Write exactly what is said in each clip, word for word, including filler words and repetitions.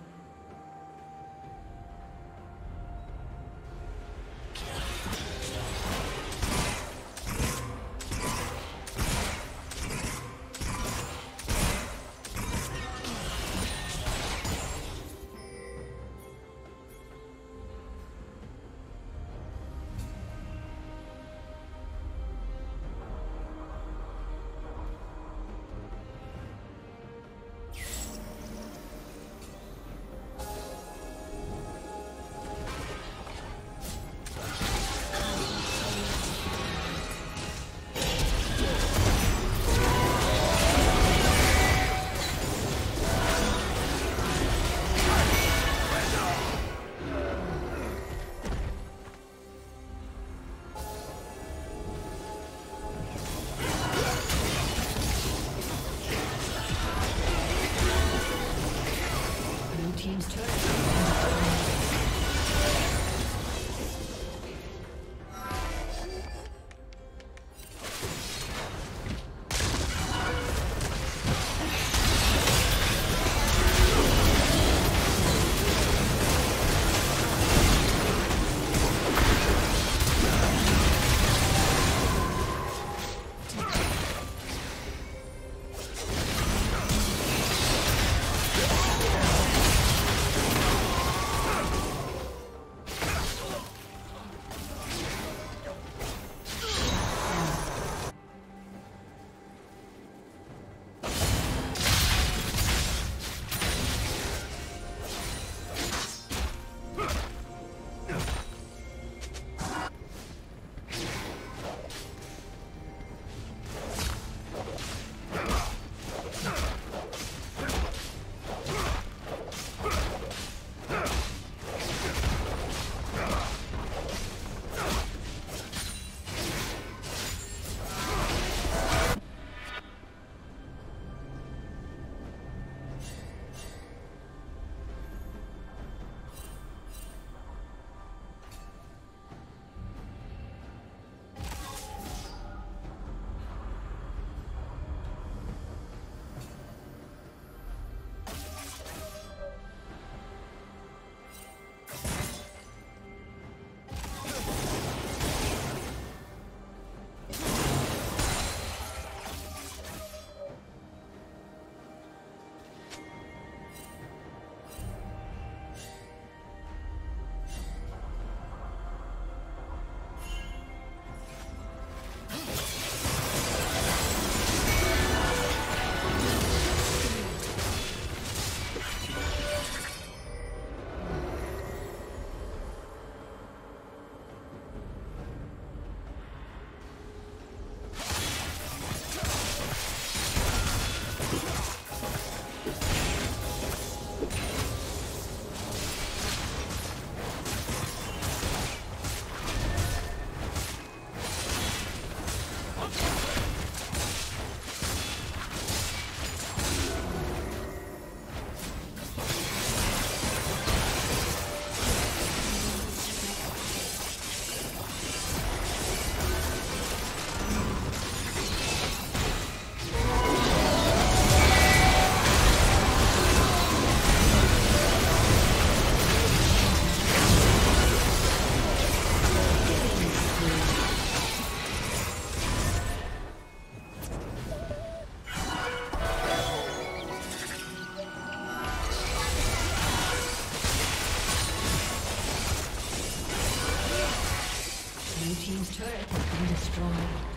Blue team's turret has been destroyed.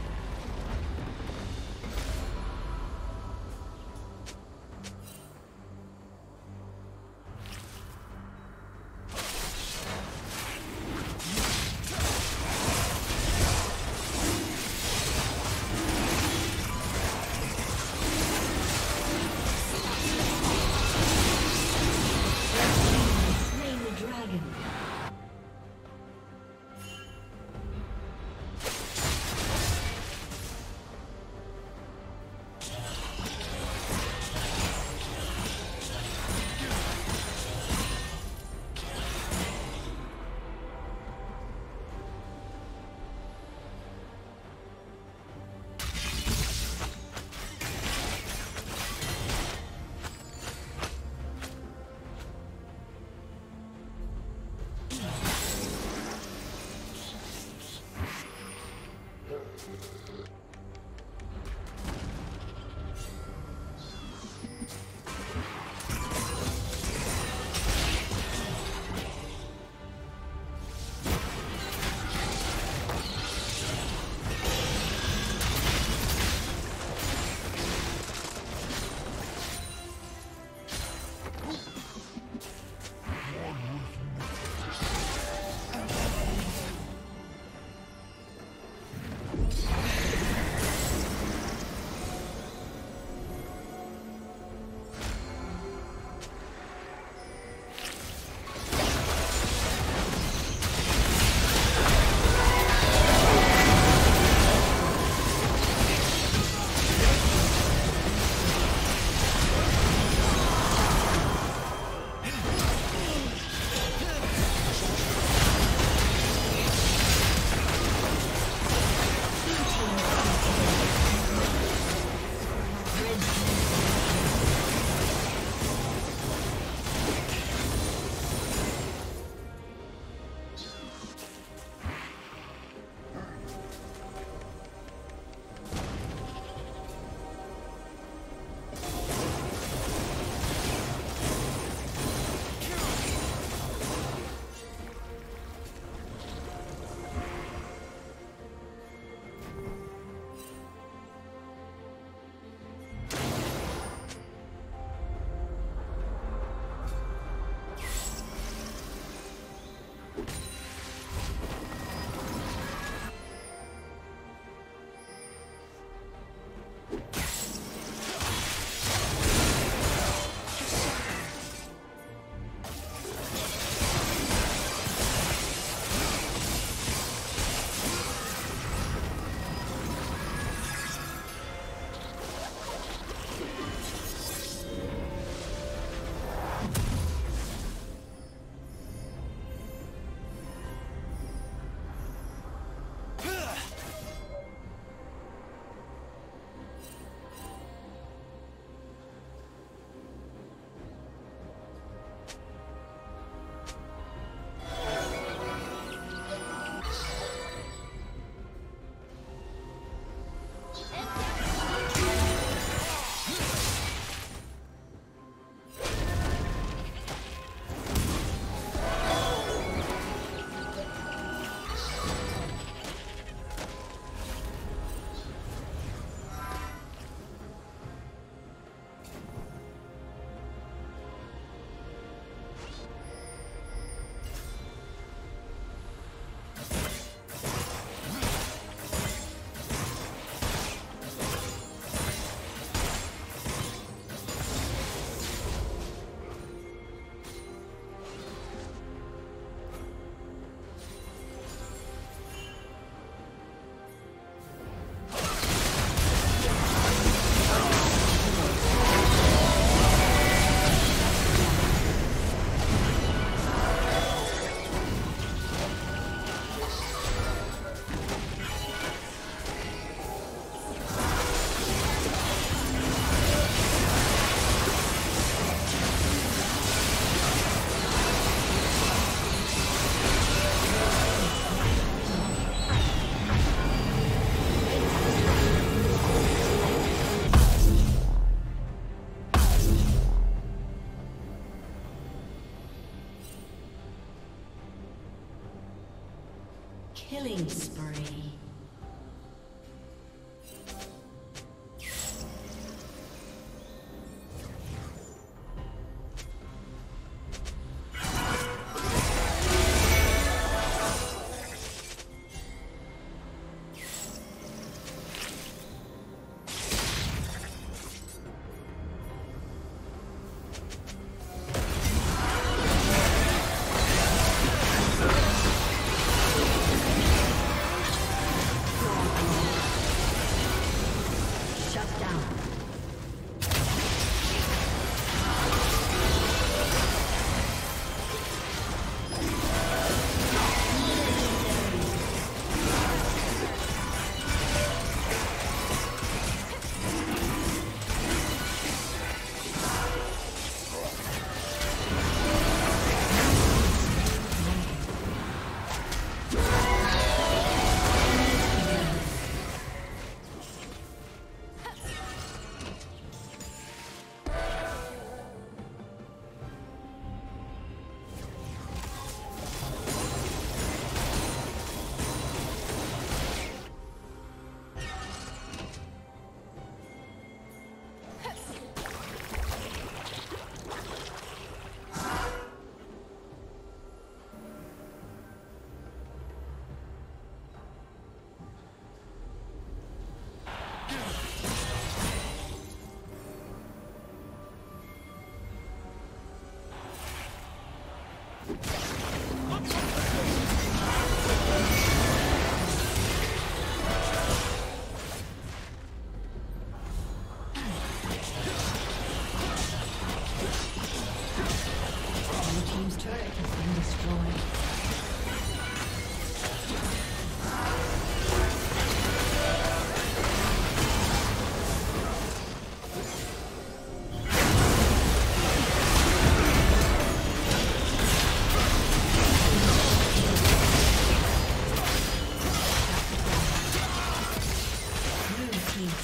Killing spree.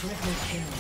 Triple kill.